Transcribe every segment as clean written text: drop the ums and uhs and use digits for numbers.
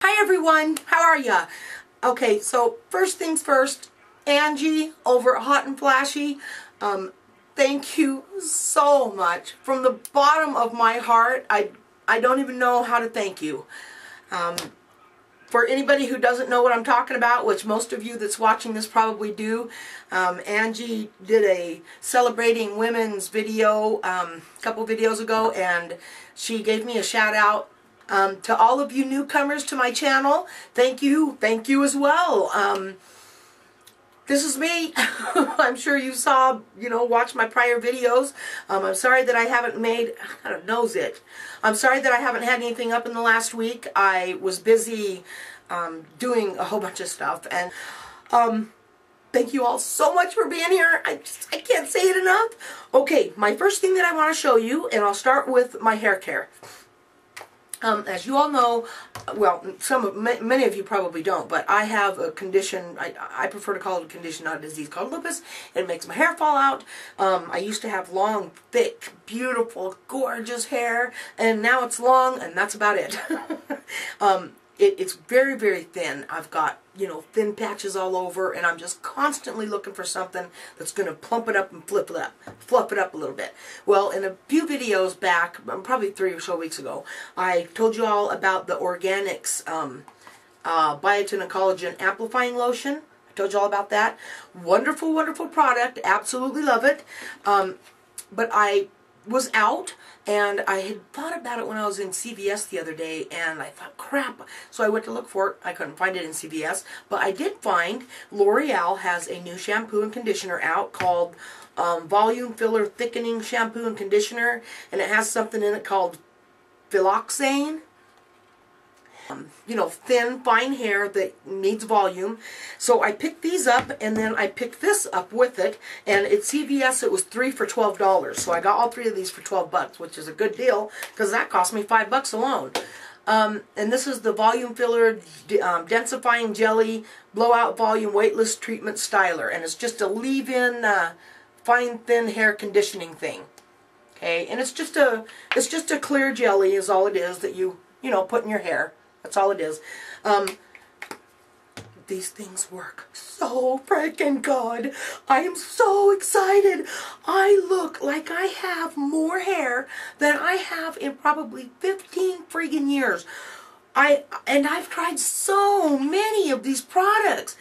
Hi everyone, how are ya? Okay, so first things first, Angie over at Hot and Flashy, thank you so much. From the bottom of my heart, I don't even know how to thank you. For anybody who doesn't know what I'm talking about, which most of you that's watching this probably do, Angie did a celebrating women's video a couple videos ago, and she gave me a shout out. To all of you newcomers to my channel, thank you as well. This is me. I'm sure you saw, you know, watched my prior videos. I'm sorry that I haven't made, God knows it. I'm sorry that I haven't had anything up in the last week. I was busy doing a whole bunch of stuff, and thank you all so much for being here. I can't say it enough. Okay, my first thing that I want to show you, and I'll start with my hair care. As you all know, well, many of you probably don't, but I have a condition, I prefer to call it a condition, not a disease, called lupus. It makes my hair fall out. I used to have long, thick, beautiful, gorgeous hair, and now it's long, and that's about it. It's very, very thin. I've got, you know, thin patches all over, and I'm just constantly looking for something that's going to plump it up and fluff it up a little bit. Well, in a few videos back, probably 3 or so weeks ago, I told you all about the Organics Biotin and Collagen Amplifying Lotion. I told you all about that. Wonderful, wonderful product. Absolutely love it. But I was out, and I had thought about it when I was in CVS the other day, and I thought, crap. So I went to look for it. I couldn't find it in CVS, but I did find L'Oreal has a new shampoo and conditioner out called Volume Filler Thickening Shampoo and Conditioner, and it has something in it called Phylloxane. You know, thin, fine hair that needs volume. So I picked these up, and then I picked this up with it. And at CVS, it was 3 for $12. So I got all 3 of these for 12 bucks, which is a good deal because that cost me 5 bucks alone. And this is the Volume Filler Densifying Jelly Blowout Volume Weightless Treatment Styler. And it's just a leave-in fine, thin hair conditioning thing. Okay, and it's just a clear jelly is all it is that you know, put in your hair. That's all it is. These things work so freaking good. I am so excited. I look like I have more hair than I have in probably 15 friggin' years. I've tried so many of these products.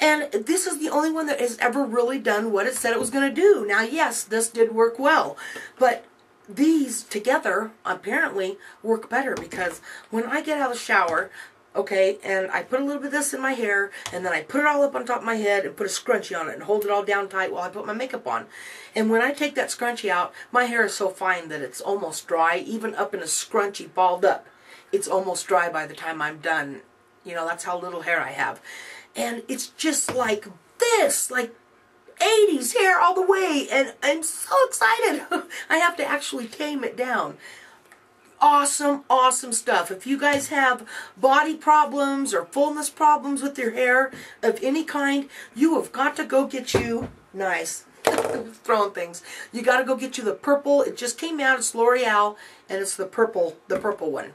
And this is the only one that has ever really done what it said it was going to do. Now, yes, this did work well. But these together apparently work better, because when I get out of the shower, okay, and I put a little bit of this in my hair, and then I put it all up on top of my head and put a scrunchie on it and hold it all down tight while I put my makeup on. And when I take that scrunchie out, my hair is so fine that it's almost dry, even up in a scrunchie balled up. It's almost dry by the time I'm done. You know, that's how little hair I have. And it's just like this, like 80s hair all the way, and I'm so excited. I have to actually tame it down. Awesome, awesome stuff. If you guys have body problems or fullness problems with your hair of any kind, you have got to go get you, nice, throwing things, you got to go get you the purple. It just came out. It's L'Oreal, and it's the purple one.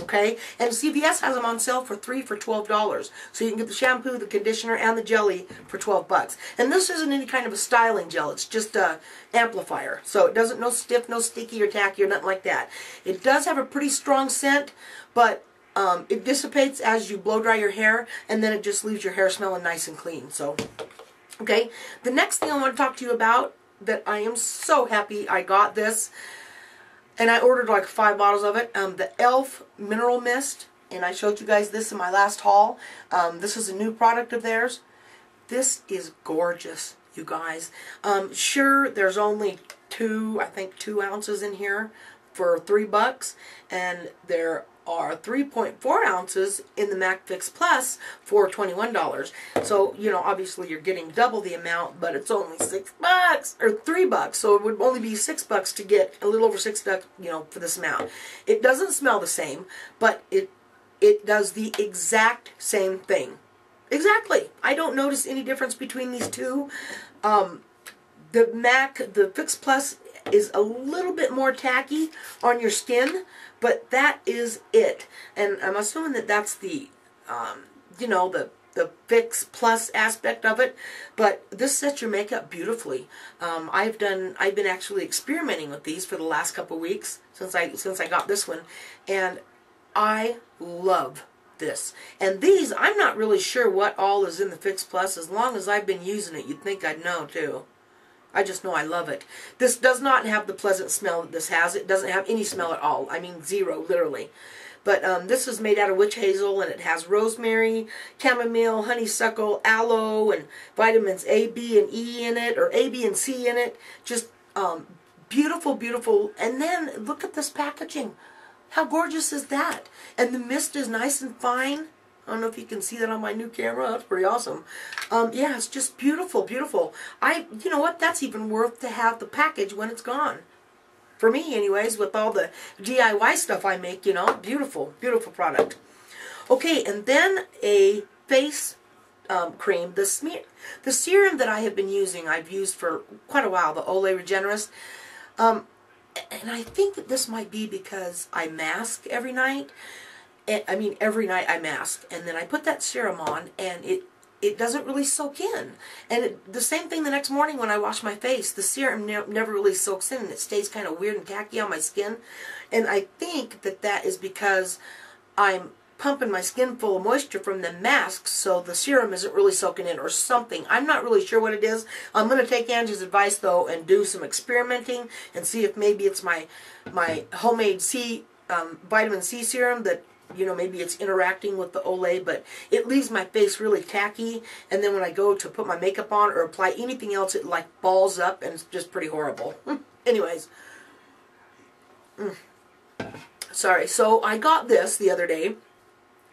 Okay, and CVS has them on sale for 3 for $12, so you can get the shampoo, the conditioner, and the jelly for 12 bucks. And this isn't any kind of a styling gel; it's just a amplifier, so it doesn't no stiff, no sticky, or tacky, or nothing like that. It does have a pretty strong scent, but it dissipates as you blow dry your hair, and then it just leaves your hair smelling nice and clean. So, okay, the next thing I want to talk to you about that I am so happy I got this. And I ordered like 5 bottles of it. The ELF Mineral Mist. And I showed you guys this in my last haul. This is a new product of theirs. This is gorgeous, you guys. Sure, there's only 2 ounces in here for 3 bucks. And there are 3.4 ounces in the MAC Fix Plus for $21. So, you know, obviously you're getting double the amount, but it's only 6 bucks or 3 bucks. So it would only be 6 bucks to get a little over 6 bucks, you know, for this amount. It doesn't smell the same, but it does the exact same thing. Exactly. I don't notice any difference between these two. The Fix Plus is a little bit more tacky on your skin, but that is it. And I'm assuming that that's the, you know, the Fix Plus aspect of it, but this sets your makeup beautifully. I've been actually experimenting with these for the last couple weeks since I got this one, and I love this. And these, I'm not really sure what all is in the Fix Plus. As long as I've been using it, you'd think I'd know too. I just know I love it. This does not have the pleasant smell that this has. It doesn't have any smell at all. I mean, zero, literally. But this is made out of witch hazel, and it has rosemary, chamomile, honeysuckle, aloe, and vitamins A, B, and E in it, or A, B, and C in it. Just beautiful, beautiful. And then look at this packaging. How gorgeous is that? And the mist is nice and fine. I don't know if you can see that on my new camera. That's pretty awesome. Yeah, it's just beautiful, beautiful. You know what? That's even worth to have the package when it's gone. For me, anyways, with all the DIY stuff I make, you know, beautiful, beautiful product. Okay, and then a face cream. The serum that I have been using, I've used for quite a while, the Olay Regenerist. And I think that this might be because I mask every night. I mean, every night I mask, and then I put that serum on, and it doesn't really soak in. And the same thing the next morning when I wash my face. The serum never really soaks in, and it stays kind of weird and tacky on my skin. And I think that that is because I'm pumping my skin full of moisture from the mask, so the serum isn't really soaking in or something. I'm not really sure what it is. I'm going to take Angie's advice, though, and do some experimenting and see if maybe it's my homemade vitamin C serum that, you know, maybe it's interacting with the Olay, but it leaves my face really tacky, and then when I go to put my makeup on or apply anything else, it like balls up, and it's just pretty horrible. Anyways. Sorry. So I got this the other day.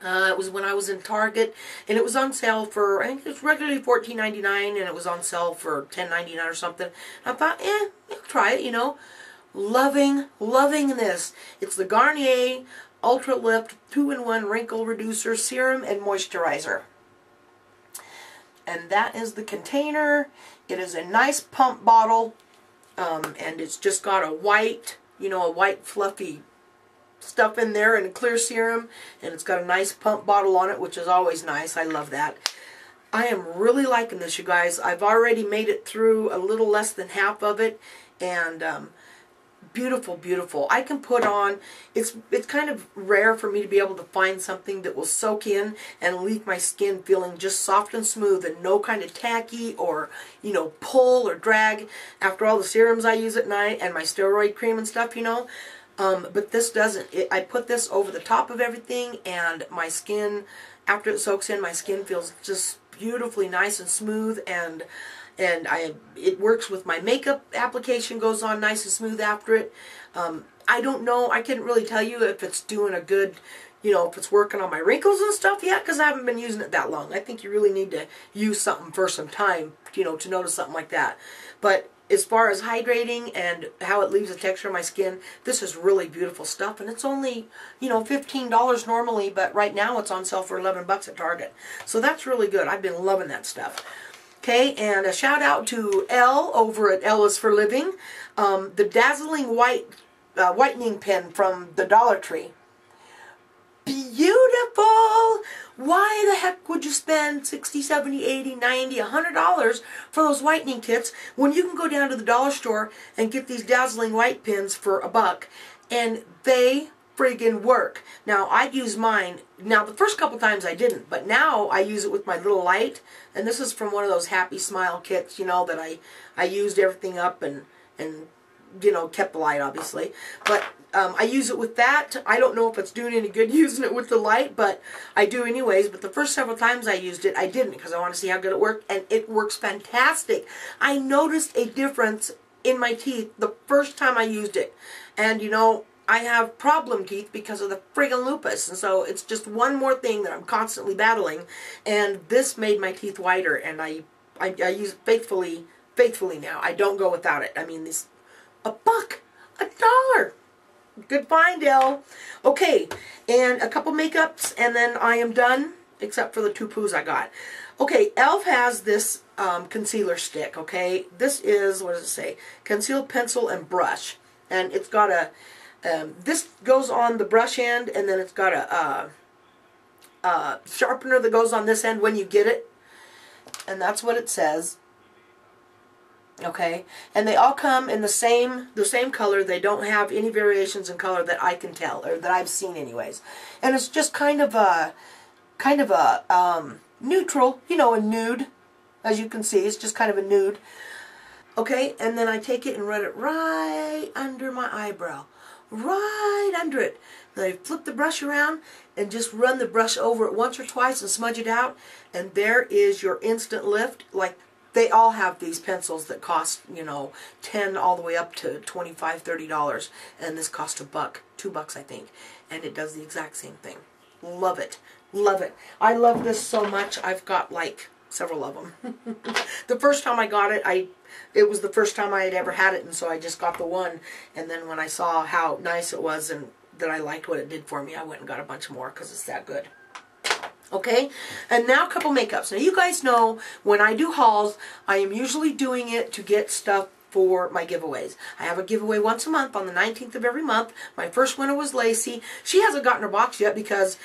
It was when I was in Target, and it was on sale for, I think it's regularly $14.99, and it was on sale for $10.99 or something. And I thought, I'll try it, you know. Loving this. It's the Garnier Ultra Lift 2-in-1 Wrinkle Reducer Serum and Moisturizer. And that is the container. It is a nice pump bottle, and it's just got a white, you know, a white fluffy stuff in there and a clear serum, and it's got a nice pump bottle on it, which is always nice. I love that. I am really liking this, you guys. I've already made it through a little less than half of it, and beautiful, beautiful. I can put on, it's kind of rare for me to be able to find something that will soak in and leave my skin feeling just soft and smooth and no kind of tacky or, you know, pull or drag after all the serums I use at night and my steroid cream and stuff, you know. But this doesn't. I put this over the top of everything, and my skin, after it soaks in, my skin feels just beautifully nice and smooth, and it works with my makeup application, goes on nice and smooth after it. I don't know. I can't really tell you if it's doing a good, you know, if it's working on my wrinkles and stuff yet, because I haven't been using it that long. I think you really need to use something for some time, you know, to notice something like that. But as far as hydrating and how it leaves the texture on my skin, this is really beautiful stuff. And it's only, you know, $15 normally, but right now it's on sale for $11 at Target. So that's really good. I've been loving that stuff. Okay, and a shout out to Elle over at Elle's for Living. The Dazzling White Whitening Pen from the Dollar Tree. Beautiful! Why the heck would you spend $60, $70, $80, $90, $100 for those whitening kits when you can go down to the dollar store and get these dazzling white pens for $1, and they friggin' work. Now, I use mine. Now, the first couple times I didn't, but now I use it with my little light, and this is from one of those Happy Smile kits, you know, that I used everything up and you know, kept the light, obviously. But I use it with that. I don't know if it's doing any good using it with the light, but I do anyways. But the first several times I used it, I didn't, because I want to see how good it worked, and it works fantastic. I noticed a difference in my teeth the first time I used it. And, you know, I have problem teeth because of the friggin' lupus, and so it's just one more thing that I'm constantly battling, and this made my teeth whiter, and I use it faithfully now. I don't go without it. I mean, this $1, $1. Good find, Elle. Okay, and a couple makeups, and then I am done, except for the two poos I got. Okay, ELF has this concealer stick, okay? This is, what does it say? Conceal pencil and brush. And it's got a, this goes on the brush end, and then it's got a sharpener that goes on this end when you get it. And that's what it says. Okay, and they all come in the same color. They don't have any variations in color that I can tell, or that I've seen anyways. And it's just kind of a neutral, you know, a nude. As you can see, it's just kind of a nude. Okay, and then I take it and run it right under my eyebrow, right under it. Then I flip the brush around and just run the brush over it once or twice and smudge it out, and there is your instant lift. Like, they all have these pencils that cost, you know, $10 all the way up to $25, $30. And this cost $1, $2 I think. And it does the exact same thing. Love it. Love it. I love this so much. I've got like several of them. The first time I got it, it was the first time I had ever had it. And so I just got the one. And then when I saw how nice it was and that I liked what it did for me, I went and got a bunch more because it's that good. Okay, and now a couple makeups. Now you guys know when I do hauls, I am usually doing it to get stuff for my giveaways. I have a giveaway once a month on the 19th of every month. My first winner was Lacey. She hasn't gotten her box yet because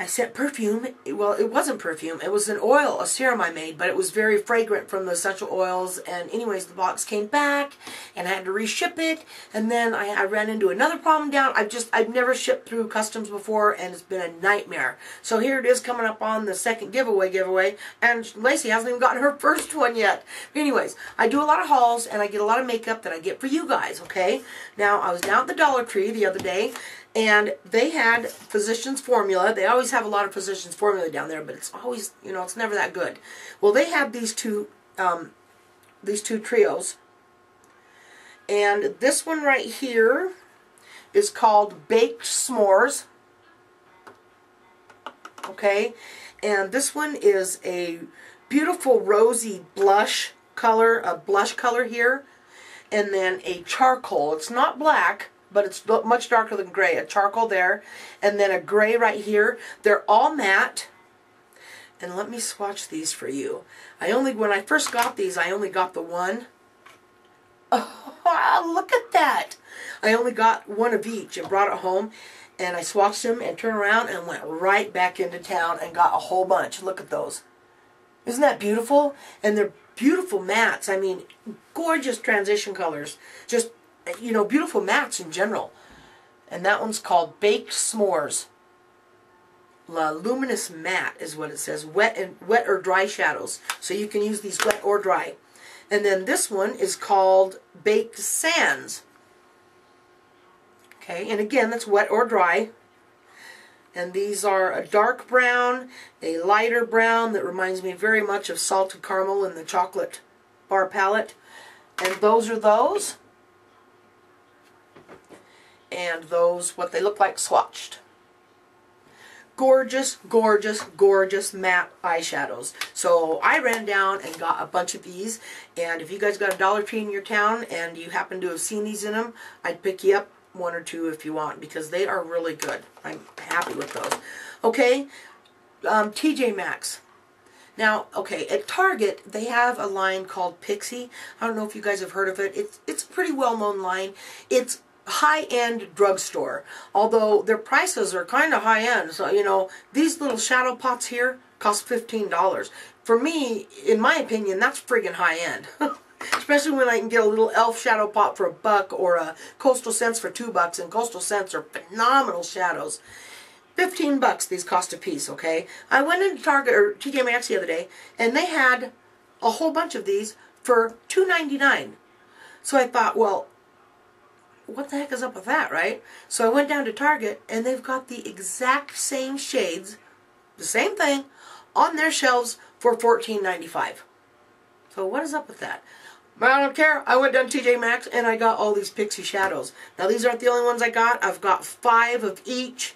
I sent perfume. Well, it wasn't perfume. It was an oil, a serum I made, but it was very fragrant from the essential oils. And anyways, the box came back and I had to reship it. And then I ran into another problem down. I've never shipped through customs before, and it's been a nightmare. So here it is coming up on the second giveaway. And Lacey hasn't even gotten her first one yet. But anyways, I do a lot of hauls and I get a lot of makeup that I get for you guys, okay? Now, I was down at the Dollar Tree the other day, and they had Physicians Formula. They always have a lot of Physicians Formula down there, but it's always, you know, it's never that good. Well, they have these two trios. And this one right here is called Baked S'mores. Okay? And this one is a beautiful rosy blush color, a blush color here. And then a charcoal. It's not black, but it's much darker than gray. A charcoal there, and then a gray right here. They're all matte. And let me swatch these for you. When I first got these, I only got the one. Oh, look at that. I only got one of each and brought it home. And I swatched them and turned around and went right back into town and got a whole bunch. Look at those. Isn't that beautiful? And they're beautiful mattes. I mean, gorgeous transition colors. Just, you know, beautiful mattes in general. And that one's called Baked S'mores. La Luminous Matte is what it says. Wet or dry shadows. So you can use these wet or dry. And then this one is called Baked Sands. Okay, and again, that's wet or dry. And these are a dark brown, a lighter brown that reminds me very much of salted caramel in the chocolate bar palette. And those are those. And those, what they look like swatched. Gorgeous, gorgeous, gorgeous matte eyeshadows. So I ran down and got a bunch of these. And if you guys got a Dollar Tree in your town and you happen to have seen these in them, I'd pick you up one or two if you want, because they are really good. I'm happy with those. Okay, TJ Maxx. Now, okay, at Target, they have a line called Pixi. I don't know if you guys have heard of it. It's a pretty well-known line. It's high-end drugstore, although their prices are kind of high-end. So, you know, these little shadow pots here cost $15. For me, in my opinion, that's friggin' high-end. Especially when I can get a little ELF shadow pot for $1 or a Coastal Scents for $2, and Coastal Scents are phenomenal shadows. $15 these cost a piece, okay? I went into Target or TJ Maxx the other day, and they had a whole bunch of these for $2.99. So I thought, well, what the heck is up with that, right? So I went down to Target, and they've got the exact same shades, the same thing, on their shelves for $14.95. So what is up with that? I don't care. I went down to TJ Maxx, and I got all these Pixi shadows. Now, these aren't the only ones I got. I've got 5 of each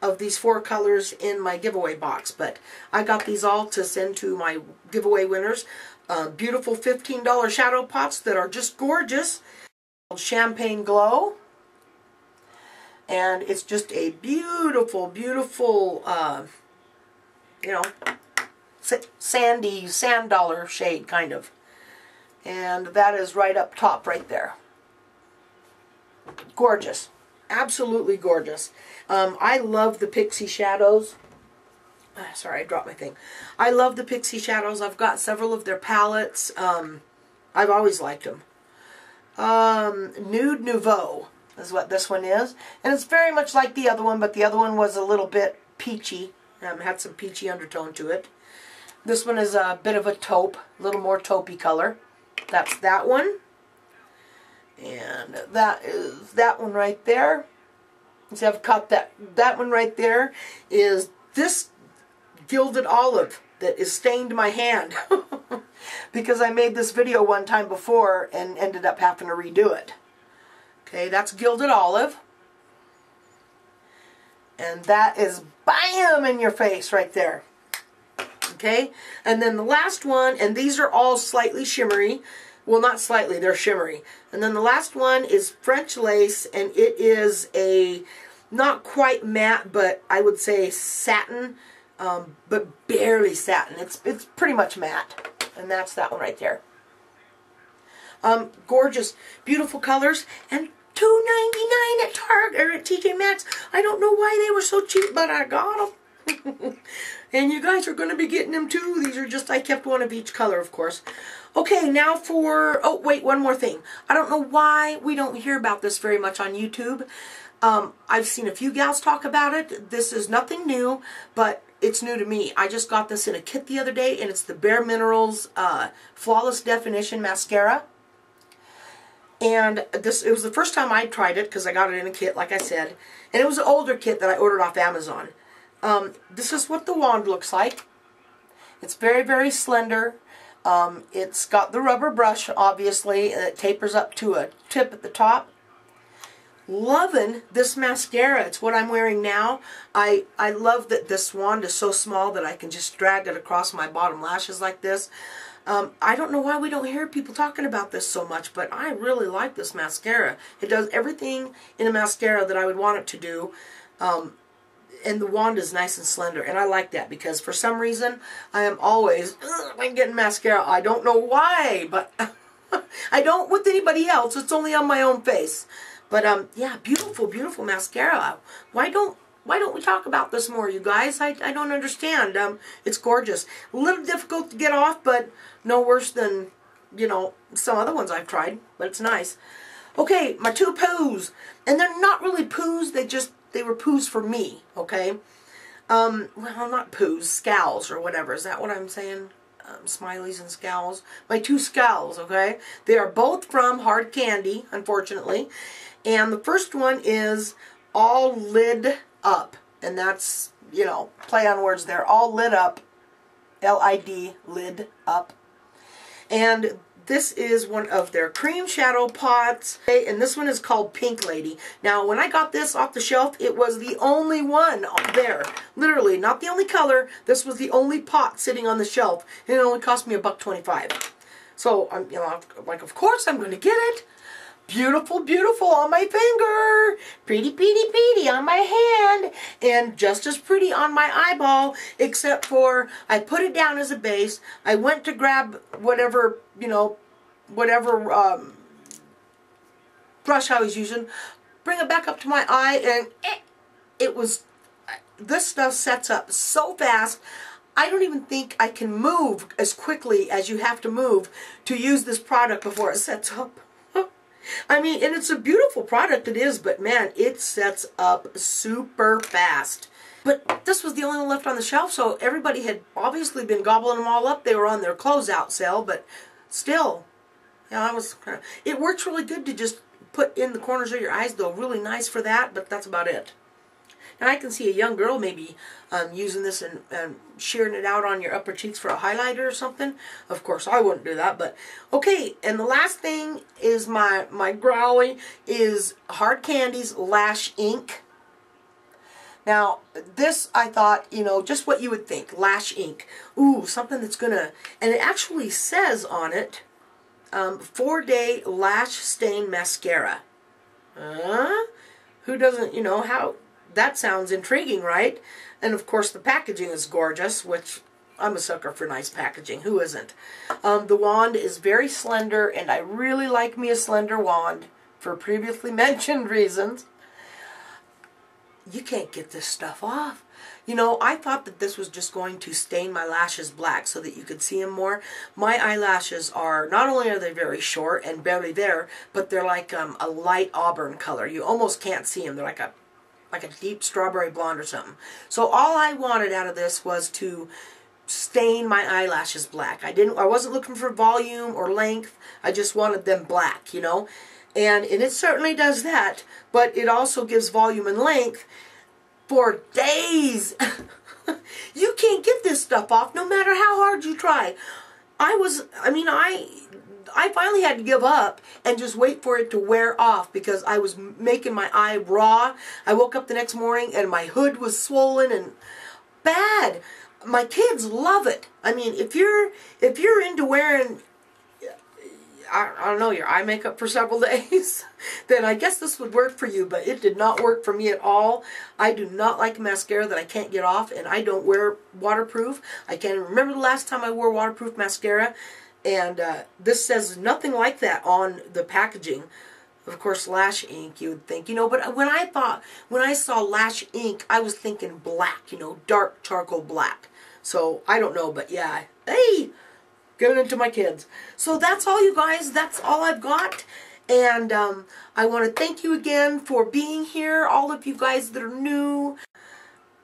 of these 4 colors in my giveaway box, but I got these all to send to my giveaway winners. Beautiful $15 shadow pots that are just gorgeous. Champagne Glow, and it's just a beautiful, beautiful, you know, sandy, sand dollar shade, kind of. And that is right up top right there. Gorgeous. Absolutely gorgeous. I love the Pixi shadows. Sorry, I dropped my thing. I love the Pixi shadows. I've got several of their palettes. I've always liked them. Nude Nouveau is what this one is. And it's very much like the other one, but the other one was a little bit peachy. Had some peachy undertone to it. This one is a bit of a taupe, a little more taupey color. That's that one. And that is that one right there. See, I've caught that. That one right there is this gilded olive that is stained my hand because I made this video one time before and ended up having to redo it. Okay, that's gilded olive. And that is bam in your face right there. Okay, and then the last one, and these are all slightly shimmery. Well, not slightly, they're shimmery. And then the last one is French Lace, and it is a, not quite matte, but I would say satin, but barely satin. It's pretty much matte, and that's that one right there. Gorgeous, beautiful colors, and $2.99 at Target or at TJ Maxx. I don't know why they were so cheap, but I got them. And you guys are going to be getting them too. These are just, I kept one of each color, of course. Okay, now for, oh wait, one more thing. I don't know why we don't hear about this very much on YouTube. I've seen a few gals talk about it. This is nothing new, but it's new to me. I just got this in a kit the other day, and it's the Bare Minerals Flawless Definition Mascara. And this, it was the first time I tried it because I got it in a kit, like I said. And it was an older kit that I ordered off Amazon. This is what the wand looks like. It's very, very slender. It's got the rubber brush, obviously, and it tapers up to a tip at the top. Loving this mascara. It's what I'm wearing now. I love that this wand is so small that I can just drag it across my bottom lashes like this. I don't know why we don't hear people talking about this so much, but I really like this mascara. It does everything in a mascara that I would want it to do. And the wand is nice and slender, and I like that because for some reason I am always I'm getting mascara. I don't know why, but I don't with anybody else. It's only on my own face. But yeah, beautiful, beautiful mascara. Why don't we talk about this more, you guys? I don't understand. It's gorgeous. A little difficult to get off, but no worse than, you know, some other ones I've tried. But it's nice. Okay, my two poos. And they're not really poos. They were poos for me, okay? Well, not poos. Scowls or whatever. Is that what I'm saying? Smileys and scowls. My two scowls, okay? They are both from Hard Candy, unfortunately. And the first one is All Lid Up, and that's, you know, play on words there. All Lit Up, L-I-D, Lid Up. And this is one of their cream shadow pots, and this one is called Pink Lady. Now, when I got this off the shelf, it was the only one there. Literally, not the only color. This was the only pot sitting on the shelf, and it only cost me $1.25. So, I'm, you know, like, of course I'm going to get it. Beautiful, beautiful on my finger. Pretty, pretty, pretty on my hand. And just as pretty on my eyeball, except for I put it down as a base. I went to grab whatever, you know, whatever brush I was using, bring it back up to my eye, and it was, this stuff sets up so fast. I don't even think I can move as quickly as you have to move to use this product before it sets up. I mean, and it's a beautiful product, it is, but man, it sets up super fast. But this was the only one left on the shelf, so everybody had obviously been gobbling them all up. They were on their closeout sale, but still, you know, it works really good to just put in the corners of your eyes, though. Really nice for that, but that's about it. Now, I can see a young girl maybe using this and shearing it out on your upper cheeks for a highlighter or something. Of course, I wouldn't do that, but okay. And the last thing is my growly is Hard Candy's Lash Ink. Now, this I thought, you know, just what you would think, Lash Ink. Ooh, something that's going to, and it actually says on it, 4-day lash stain mascara. Who doesn't, you know, how... That sounds intriguing, right? And of course the packaging is gorgeous, which I'm a sucker for nice packaging. Who isn't? The wand is very slender, and I really like me a slender wand for previously mentioned reasons. You can't get this stuff off. You know, I thought that this was just going to stain my lashes black so that you could see them more. My eyelashes are, not only are they very short and barely there, but they're like a light auburn color. You almost can't see them. They're like a deep strawberry blonde or something. So all I wanted out of this was to stain my eyelashes black. I wasn't looking for volume or length. I just wanted them black, you know. And it certainly does that, but it also gives volume and length for days. You can't get this stuff off no matter how hard you try. I finally had to give up and just wait for it to wear off because I was making my eye raw. I woke up the next morning and my hood was swollen and bad. My kids love it. I mean, if you're into wearing, I don't know, your eye makeup for several days, then I guess this would work for you, but it did not work for me at all. I do not like mascara that I can't get off, and I don't wear waterproof. I can't remember the last time I wore waterproof mascara, and this says nothing like that on the packaging. Of course, Lash Ink, you would think, you know, but when I saw Lash Ink, I was thinking black, you know, dark charcoal black. So, I don't know, but yeah, hey, giving it to my kids. So that's all, you guys. That's all I've got. And I want to thank you again for being here. All of you guys that are new.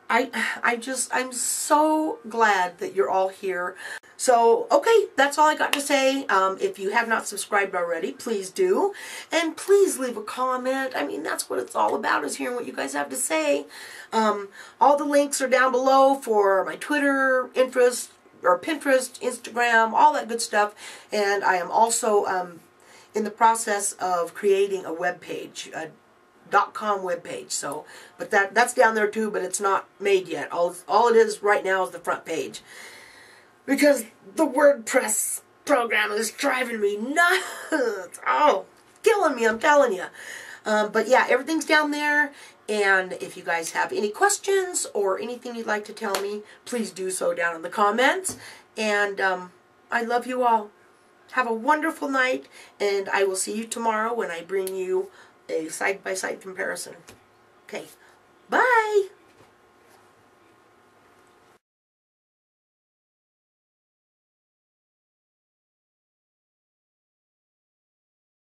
I'm so glad that you're all here. So, okay, that's all I got to say. If you have not subscribed already, please do. And please leave a comment. I mean, that's what it's all about, is hearing what you guys have to say. All the links are down below for my Twitter, Pinterest, Instagram, all that good stuff. And I am also in the process of creating a web page, a .com webpage. So, but that's down there too, but it's not made yet. All it is right now is the front page, because the WordPress program is driving me nuts. Oh, killing me, I'm telling you. But yeah, everything's down there. And if you guys have any questions or anything you'd like to tell me, please do so down in the comments. And I love you all. Have a wonderful night, and I will see you tomorrow when I bring you a side-by-side comparison. Okay, bye!